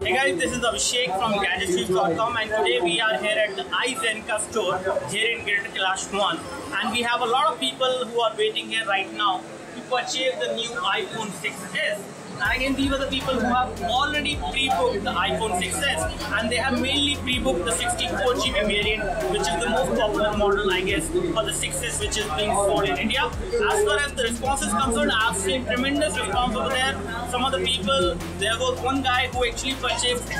Hey guys, this is Abhishek from GadgetsToUse.com and today we are here at the iZenka store here in Greater Kailash One, and we have a lot of people who are waiting here right now to purchase the new iPhone 6S. And again, these are the people who have already pre-booked the iPhone 6S and they have mainly pre-booked the 64GB variant, which is the most popular model, I guess, for the 6S which is being sold in India. As far as the response is concerned, I have seen tremendous response over there. Some of the people, there was one guy who actually purchased 5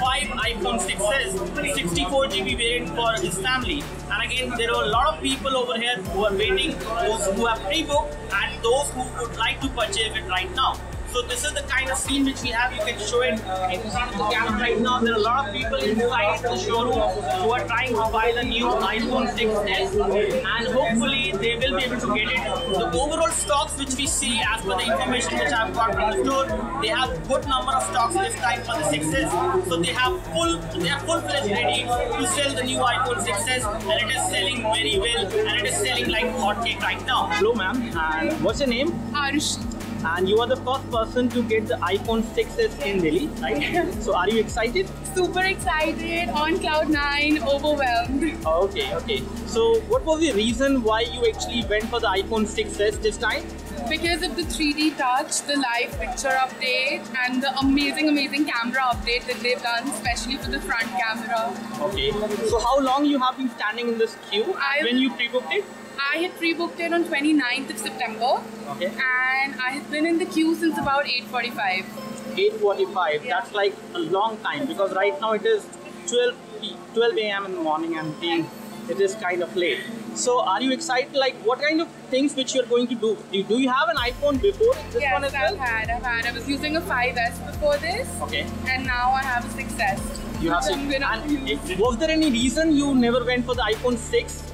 iPhone 6S, 64GB variant for his family. And again, there are a lot of people over here who are waiting, those who have pre-booked and those who would like to purchase it right now. So this is the kind of scene which we have. You can show it in front of the camera right now. There are a lot of people inside the showroom who are trying to buy the new iPhone 6S and hopefully they will be able to get it. The overall stocks which we see, as per the information which I have got from the store, they have good number of stocks this time for the 6S. So they are full-fledged ready to sell the new iPhone 6S and it is selling very well and it is selling like hotcake right now. Hello ma'am, and what's your name? Arushi. And you are the first person to get the iPhone 6S in Delhi, right? Yeah. So are you excited? Super excited, on cloud 9, overwhelmed. Okay. So what was the reason why you actually went for the iPhone 6S this time? Because of the 3D touch, the live picture update and the amazing camera update that they've done, especially for the front camera. Okay. So how long you have been standing in this queue? When you pre-booked it? I had pre-booked it on 29th of September. Okay. And I had been in the queue since about 8:45. 8:45, yeah. That's like a long time because right now it is 12 a.m. in the morning and it is kind of late. So are you excited? Like what kind of things which you're going to do? Do you have an iPhone before this one as well? Yes, I've had. I was using a 5S before this. Okay. And now I have a 6S. You have 6S. And was there any reason you never went for the iPhone 6?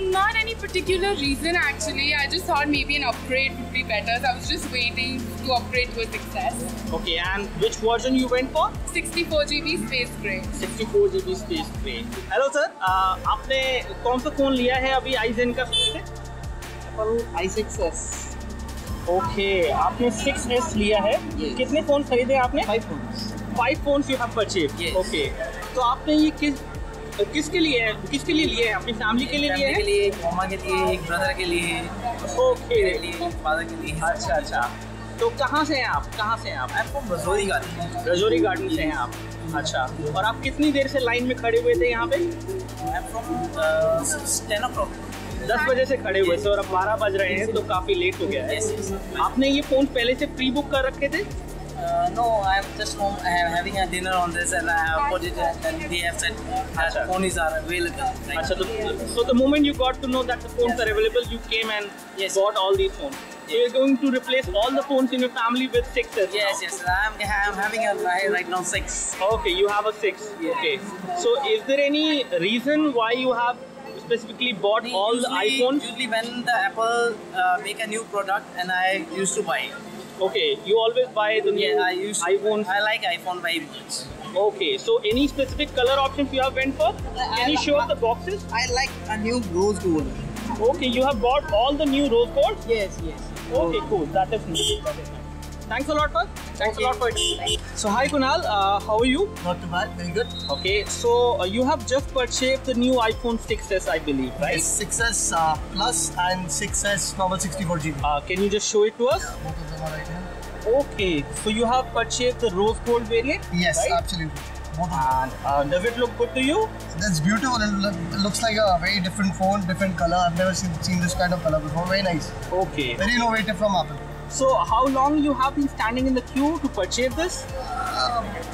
Not any particular reason actually. I just thought maybe an upgrade would be better. So I was just waiting to upgrade to a 6S. Okay, and which version you went for? 64GB space grey. 64GB space grey. Hello sir, आपने कौन सा phone लिया है अभी iZenka से? Apple i6s. Okay, आपने 6S लिया है. Yes. कितने फोन खरीदे आपने? 5 phones. 5 phones you have purchased. Yes. Okay. तो आपने ये किसके लिए लिए है? अपनी फैमिली के लिए लिए है? एक मामा के लिए, एक ब्रदर के लिए, ओके, फादर के लिए। अच्छा। तो कहाँ से हैं आप? मैं फ्रॉम रजौरी गार्डन से हैं आप। अच्छा, और आप कितनी देर से लाइन में खड़े हुए थे यहाँ पे? मैं फ्रॉम 10 o'clock, 10 बजे से खड़े हुए थे और अब 12 बज रहे हैं तो काफ़ी लेट हो गया है। आपने ये फ़ोन पहले से प्री बुक कर रखे थे? No, I am just home. I am having a dinner on this, and I have bought it, and they have said that phones are available. So the moment you got to know that the phones are available, you came and bought all these phones. So you are going to replace all the phones in your family with 6s. Yes. I am having right now 6. Okay, you have a 6. Yes. Okay. So is there any reason why you have specifically bought all the iPhones? Usually, when the Apple make a new product, and I used to buy. Okay, you always buy the new iPhones? I like iPhone very much. Okay, so any specific color options you have went for? Can you show us the boxes? I like a new rose gold. Okay, you have bought all the new rose gold? Yes. Okay, cool. That is new. Thanks a lot for it. So hi Kunal, how are you? Not too bad, very good. Okay, so you have just purchased the new iPhone 6S I believe, right? Yes, 6S Plus and 6S normal 64GB. Can you just show it to us? Yeah, both of them are right here. Okay, so you have purchased the rose gold variant? Yes, right? Absolutely. And does it look good to you? That's beautiful. It looks like a very different phone, different color. I've never seen this kind of color before. Very nice. Okay. Very innovative from Apple. So how long you have been standing in the queue to purchase this?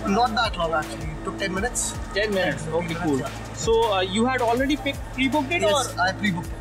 Not that long actually. It took 10 minutes. 10 minutes. Okay, cool. So you had already pre-booked it? Yes, I pre-booked it.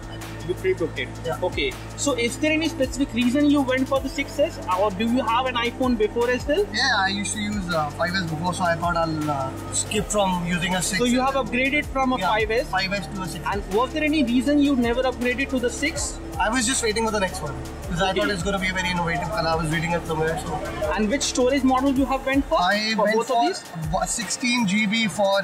You pre-booked it? Yeah. Okay. So is there any specific reason you went for the 6S or do you have an iPhone before as well? Yeah, I used to use 5S before, so I thought I'll skip from using a 6S. So you have upgraded from a 5S to a 6S. And was there any reason you never upgraded to the 6? I was just waiting for the next one because I thought it's going to be a very innovative color. I was reading it somewhere. So. And which storage model you have went for? I went both for 16GB for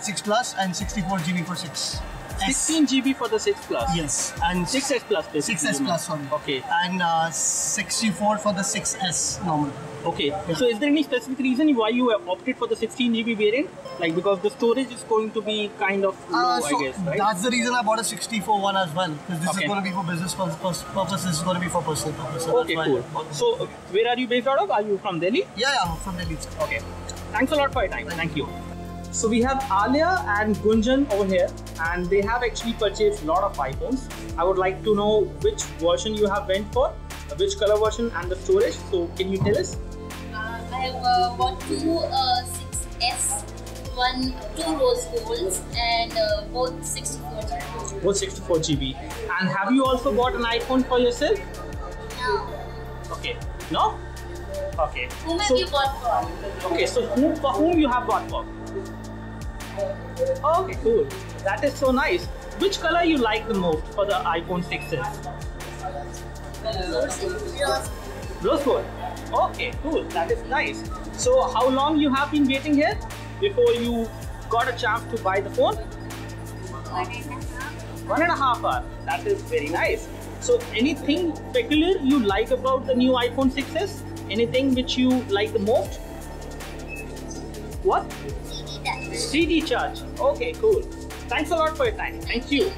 6 Plus and 64GB for 6. 16 GB for the 6 Plus. Yes. And 6S Plus basically. 6S Plus, sorry. Okay. And 64 for the 6S normal. Okay. Yeah. So is there any specific reason why you have opted for the 16 GB variant? Like because the storage is going to be kind of low, so I guess, right? That's the reason I bought a 64 one as well. Because this is going to be for business purposes. This is going to be for personal purposes. Okay, cool. So where are you based out of? Are you from Delhi? Yeah, yeah, I'm from Delhi. Okay. Thanks a lot for your time. Thank you. So we have Alia and Gunjan over here, and they have actually purchased a lot of iPhones. I would like to know which version you have went for, which color version, and the storage. So can you tell us? I have bought two 6S, two rose golds, and both 64 GB. Both 64 GB. And have you also bought an iPhone for yourself? No. Okay. No? Okay. Whom have you bought for? Okay, so for whom you have bought for? Okay, cool. That is so nice. Which color you like the most for the iPhone 6s? Rose gold. Okay, cool. That is nice. So how long you have been waiting here before you got a chance to buy the phone? 1.5 hours. That is very nice. So anything peculiar you like about the new iPhone 6s? Anything which you like the most? What? CD charge. Okay, cool. Thanks a lot for your time. Thank you.